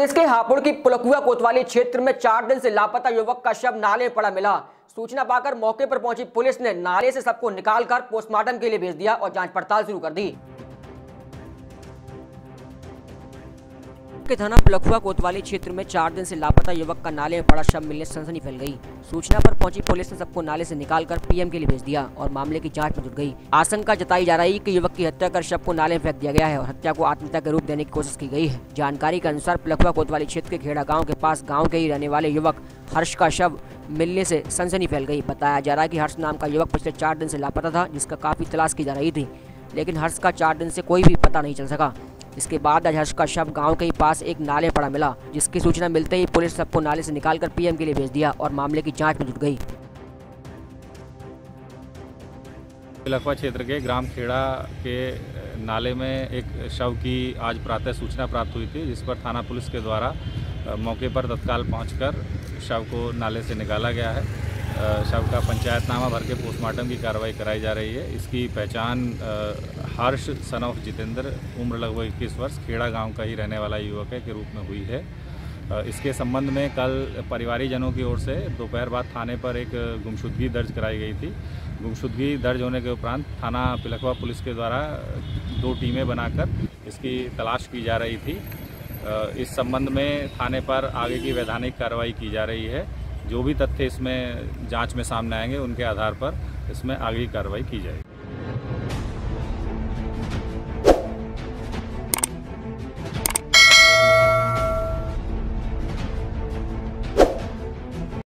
प्रदेश के हापुड़ की पिलखुआ कोतवाली क्षेत्र में 4 दिन से लापता युवक का शव नाले में पड़ा मिला। सूचना पाकर मौके पर पहुंची पुलिस ने नाले से सबको निकालकर पोस्टमार्टम के लिए भेज दिया और जांच पड़ताल शुरू कर दी। के थाना पिलखुआ कोतवाली क्षेत्र में 4 दिन से लापता युवक का नाले में पड़ा शव मिलने से सनसनी फैल गई। सूचना पर पहुंची पुलिस ने सबको नाले से निकालकर पीएम के लिए भेज दिया और मामले की जांच में जुट गई। आशंका जताई जा रही है कि युवक की हत्या कर शव को नाले में फेंक दिया गया है और हत्या को आत्महत्या के रूप देने की कोशिश की गई है। जानकारी के अनुसार पिलखुआ कोतवाली क्षेत्र के खेड़ा गाँव के पास गाँव के ही रहने वाले युवक हर्ष का शव मिलने से सनसनी फैल गई। बताया जा रहा है कि हर्ष नाम का युवक पिछले 4 दिन से लापता था, जिसका काफी तलाश की जा रही थी, लेकिन हर्ष का 4 दिन से कोई भी पता नहीं चल सका। इसके बाद आज हर्ष का शव गांव के ही पास एक नाले में पड़ा मिला, जिसकी सूचना मिलते ही पुलिस सबको नाले से निकालकर पीएम के लिए भेज दिया और मामले की जांच में जुट गई। पिलखुआ क्षेत्र के ग्राम खेड़ा के नाले में एक शव की आज प्रातः सूचना प्राप्त हुई थी, जिस पर थाना पुलिस के द्वारा मौके पर तत्काल पहुंचकर शव को नाले से निकाला गया है। शव का पंचायतनामा भर के पोस्टमार्टम की कार्रवाई कराई जा रही है। इसकी पहचान हर्ष सन ऑफ जितेंद्र उम्र लगभग 21 वर्ष खेड़ा गांव का ही रहने वाला युवक है के रूप में हुई है। इसके संबंध में कल परिवारीजनों की ओर से दोपहर बाद थाने पर एक गुमशुदगी दर्ज कराई गई थी। गुमशुदगी दर्ज होने के उपरांत थाना पिलखुआ पुलिस के द्वारा 2 टीमें बनाकर इसकी तलाश की जा रही थी। इस संबंध में थाने पर आगे की वैधानिक कार्रवाई की जा रही है। जो भी तथ्य इसमें जांच में सामने आएंगे उनके आधार पर इसमें आगे कार्रवाई की जाएगी।